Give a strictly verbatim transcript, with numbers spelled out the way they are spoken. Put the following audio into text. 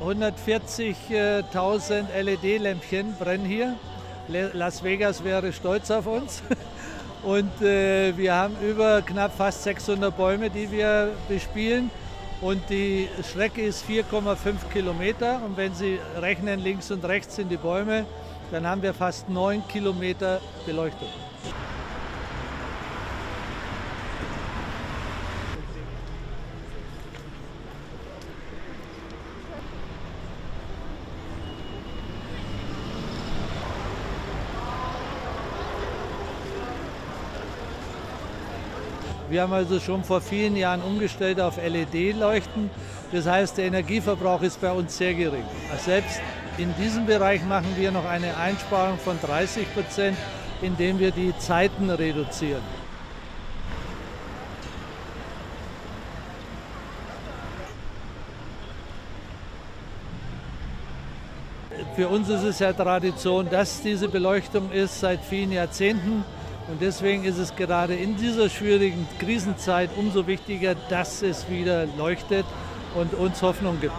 hundertvierzigtausend L E D-Lämpchen brennen hier. Las Vegas wäre stolz auf uns. Und äh, wir haben über knapp fast sechshundert Bäume, die wir bespielen. Und die Strecke ist vier Komma fünf Kilometer. Und wenn Sie rechnen, links und rechts sind die Bäume, dann haben wir fast neun Kilometer Beleuchtung. Wir haben also schon vor vielen Jahren umgestellt auf L E D-Leuchten. Das heißt, der Energieverbrauch ist bei uns sehr gering. Selbst in diesem Bereich machen wir noch eine Einsparung von dreißig Prozent, indem wir die Zeiten reduzieren. Für uns ist es ja Tradition, dass diese Beleuchtung ist seit vielen Jahrzehnten. Und deswegen ist es gerade in dieser schwierigen Krisenzeit umso wichtiger, dass es wieder leuchtet und uns Hoffnung gibt.